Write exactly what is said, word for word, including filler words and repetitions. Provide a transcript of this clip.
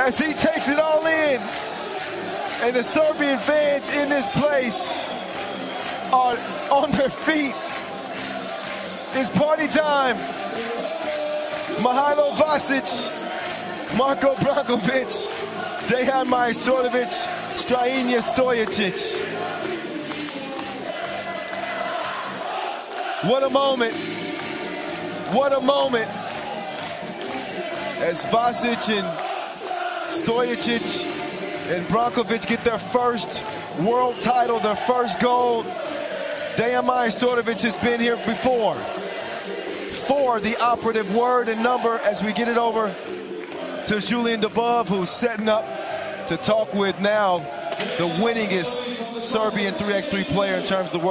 as he takes it all in. And the Serbian fans in this place are on their feet. It's party time. Mihailo Vasic, Marko Branković, Dejan Majstorović, Strajina Stojic. What a moment. What a moment. As Vasic and Stojic and Branković get their first world title, their first gold. Dejan Majstorović has been here before. Four, the operative word and number, as we get it over to Julian Dubov, who's setting up to talk with now the winningest Serbian three by three player in terms of the world.